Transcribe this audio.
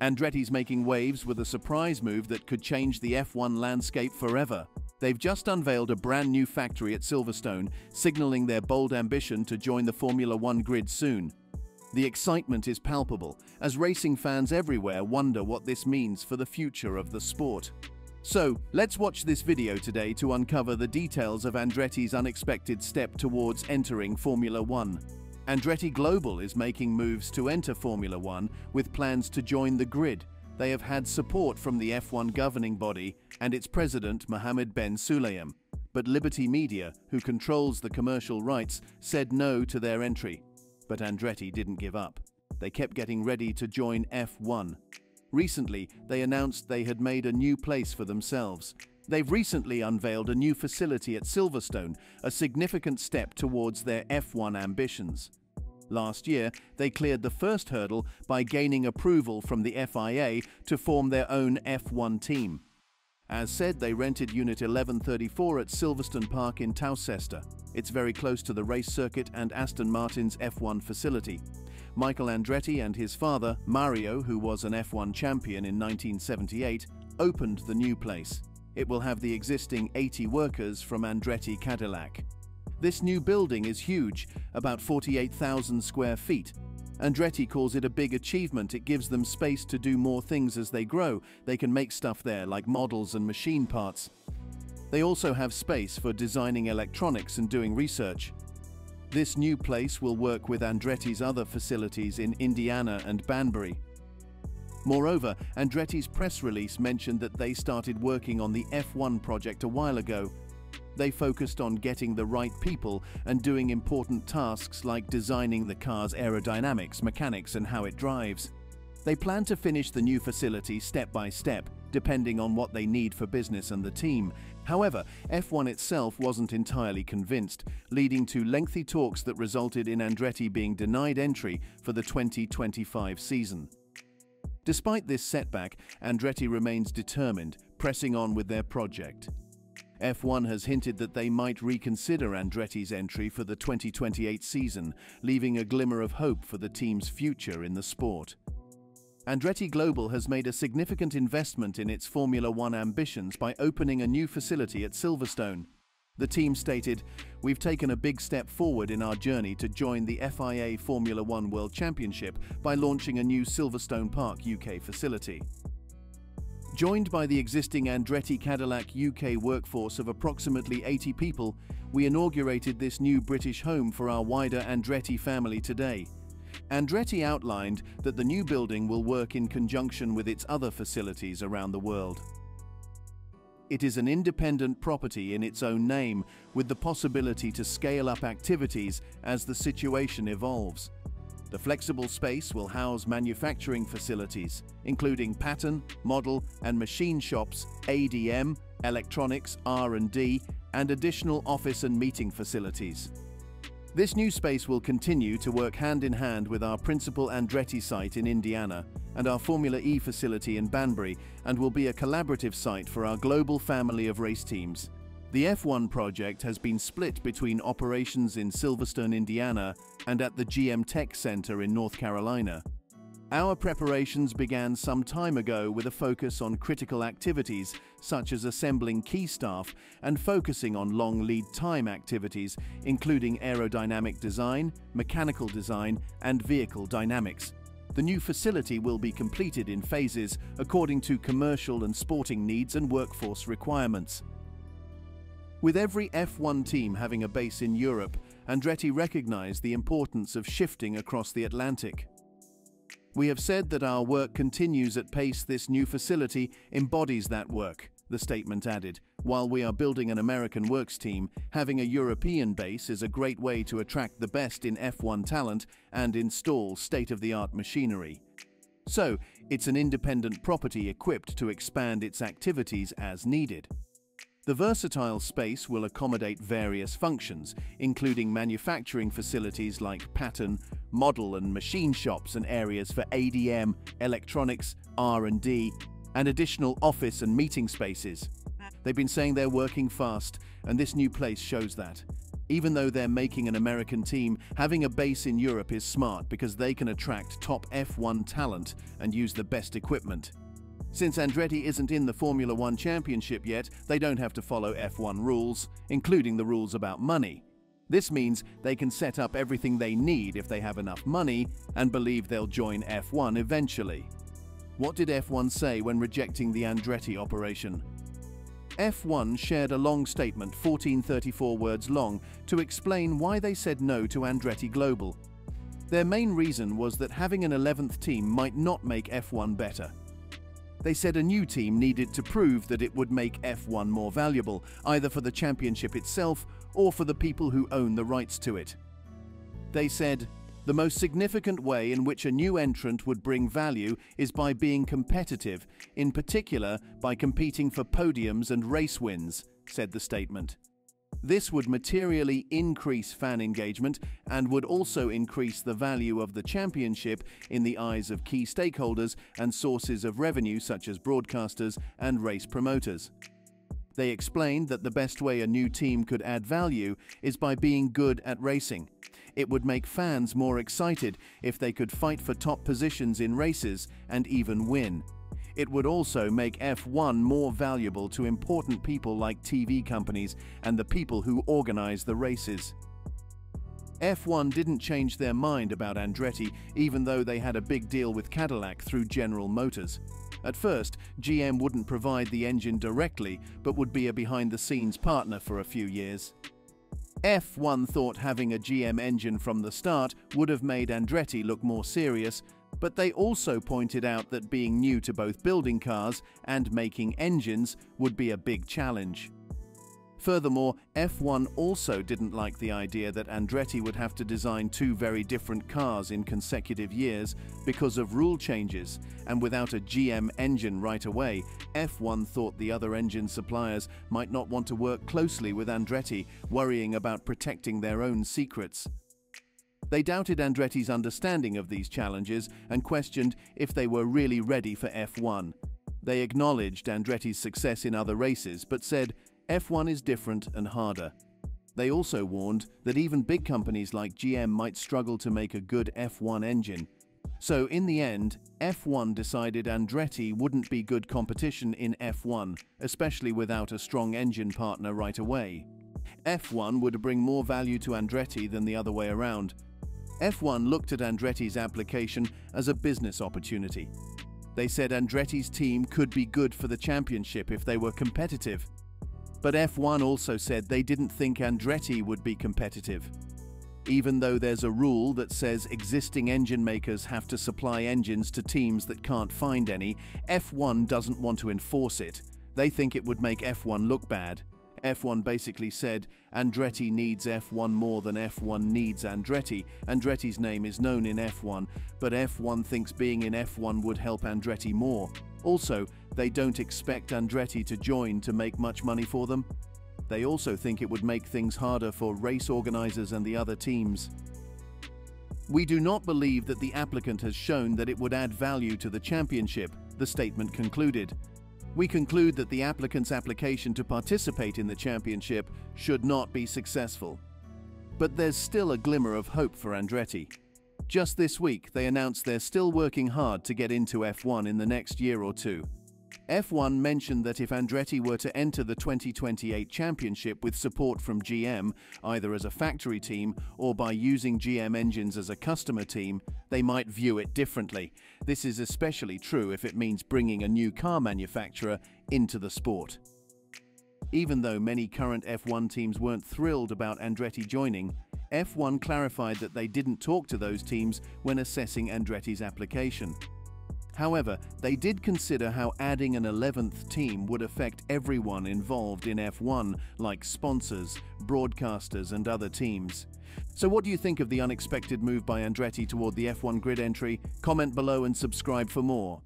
Andretti's making waves with a surprise move that could change the F1 landscape forever. They've just unveiled a brand new factory at Silverstone, signaling their bold ambition to join the Formula 1 grid soon. The excitement is palpable, as racing fans everywhere wonder what this means for the future of the sport. So, let's watch this video today to uncover the details of Andretti's unexpected step towards entering Formula 1. Andretti Global is making moves to enter Formula 1 with plans to join the grid. They have had support from the F1 governing body and its president Mohammed Ben Sulayem, but Liberty Media, who controls the commercial rights, said no to their entry. But Andretti didn't give up. They kept getting ready to join F1. Recently, they announced they had made a new place for themselves. They've recently unveiled a new facility at Silverstone, a significant step towards their F1 ambitions. Last year, they cleared the first hurdle by gaining approval from the FIA to form their own F1 team. As said, they rented Unit 1134 at Silverstone Park in Towcester. It's very close to the race circuit and Aston Martin's F1 facility. Michael Andretti and his father, Mario, who was an F1 champion in 1978, opened the new place. It will have the existing 80 workers from Andretti Cadillac. This new building is huge, about 48,000 square feet. Andretti calls it a big achievement. It gives them space to do more things as they grow. They can make stuff there like models and machine parts. They also have space for designing electronics and doing research. This new place will work with Andretti's other facilities in Indiana and Banbury. Moreover, Andretti's press release mentioned that they started working on the F1 project a while ago. They focused on getting the right people and doing important tasks like designing the car's aerodynamics, mechanics, and how it drives. They plan to finish the new facility step by step, depending on what they need for business and the team. However, F1 itself wasn't entirely convinced, leading to lengthy talks that resulted in Andretti being denied entry for the 2025 season. Despite this setback, Andretti remains determined, pressing on with their project. F1 has hinted that they might reconsider Andretti's entry for the 2028 season, leaving a glimmer of hope for the team's future in the sport. Andretti Global has made a significant investment in its Formula 1 ambitions by opening a new facility at Silverstone. The team stated, "We've taken a big step forward in our journey to join the FIA Formula 1 World Championship by launching a new Silverstone Park UK facility." Joined by the existing Andretti Cadillac UK workforce of approximately 80 people, we inaugurated this new British home for our wider Andretti family today. Andretti outlined that the new building will work in conjunction with its other facilities around the world. It is an independent property in its own name, with the possibility to scale up activities as the situation evolves. The flexible space will house manufacturing facilities, including pattern, model, and machine shops, ADM, electronics, R&D, and additional office and meeting facilities. This new space will continue to work hand-in-hand with our principal Andretti site in Indiana and our Formula E facility in Banbury, and will be a collaborative site for our global family of race teams. The F1 project has been split between operations in Silverstone, Indiana, and at the GM Tech Center in North Carolina. Our preparations began some time ago with a focus on critical activities such as assembling key staff and focusing on long lead time activities including aerodynamic design, mechanical design, and vehicle dynamics. The new facility will be completed in phases according to commercial and sporting needs and workforce requirements. With every F1 team having a base in Europe, Andretti recognized the importance of shifting across the Atlantic. We have said that our work continues at pace. This new facility embodies that work, the statement added. While we are building an American works team, having a European base is a great way to attract the best in F1 talent and install state-of-the-art machinery. So, it's an independent property equipped to expand its activities as needed. The versatile space will accommodate various functions, including manufacturing facilities like pattern, model and machine shops and areas for ADM, electronics, R&D, and additional office and meeting spaces. They've been saying they're working fast, and this new place shows that. Even though they're making an American team, having a base in Europe is smart because they can attract top F1 talent and use the best equipment. Since Andretti isn't in the Formula 1 championship yet, they don't have to follow F1 rules, including the rules about money. This means they can set up everything they need if they have enough money and believe they'll join F1 eventually. What did F1 say when rejecting the Andretti operation? F1 shared a long statement, 1434 words long, to explain why they said no to Andretti Global. Their main reason was that having an 11th team might not make F1 better. They said a new team needed to prove that it would make F1 more valuable, either for the championship itself or for the people who own the rights to it. They said, "The most significant way in which a new entrant would bring value is by being competitive, in particular by competing for podiums and race wins," said the statement. This would materially increase fan engagement and would also increase the value of the championship in the eyes of key stakeholders and sources of revenue such as broadcasters and race promoters. They explained that the best way a new team could add value is by being good at racing. It would make fans more excited if they could fight for top positions in races and even win. It would also make F1 more valuable to important people like TV companies and the people who organize the races. F1 didn't change their mind about Andretti, even though they had a big deal with Cadillac through General Motors. At first, GM wouldn't provide the engine directly, but would be a behind-the-scenes partner for a few years. F1 thought having a GM engine from the start would have made Andretti look more serious, but they also pointed out that being new to both building cars and making engines would be a big challenge. Furthermore, F1 also didn't like the idea that Andretti would have to design two very different cars in consecutive years because of rule changes, and without a GM engine right away, F1 thought the other engine suppliers might not want to work closely with Andretti, worrying about protecting their own secrets. They doubted Andretti's understanding of these challenges and questioned if they were really ready for F1. They acknowledged Andretti's success in other races, but said, F1 is different and harder. They also warned that even big companies like GM might struggle to make a good F1 engine. So in the end, F1 decided Andretti wouldn't be good competition in F1, especially without a strong engine partner right away. F1 would bring more value to Andretti than the other way around. F1 looked at Andretti's application as a business opportunity. They said Andretti's team could be good for the championship if they were competitive. But F1 also said they didn't think Andretti would be competitive. Even though there's a rule that says existing engine makers have to supply engines to teams that can't find any, F1 doesn't want to enforce it. They think it would make F1 look bad. F1 basically said, Andretti needs F1 more than F1 needs Andretti. Andretti's name is known in F1, but F1 thinks being in F1 would help Andretti more. Also, they don't expect Andretti to join to make much money for them. They also think it would make things harder for race organizers and the other teams. We do not believe that the applicant has shown that it would add value to the championship, the statement concluded. We conclude that the applicant's application to participate in the championship should not be successful. But there's still a glimmer of hope for Andretti. Just this week, they announced they're still working hard to get into F1 in the next year or two. F1 mentioned that if Andretti were to enter the 2028 championship with support from GM, either as a factory team or by using GM engines as a customer team, they might view it differently. This is especially true if it means bringing a new car manufacturer into the sport. Even though many current F1 teams weren't thrilled about Andretti joining, F1 clarified that they didn't talk to those teams when assessing Andretti's application. However, they did consider how adding an 11th team would affect everyone involved in F1, like sponsors, broadcasters, and other teams. So what do you think of the unexpected move by Andretti toward the F1 grid entry? Comment below and subscribe for more.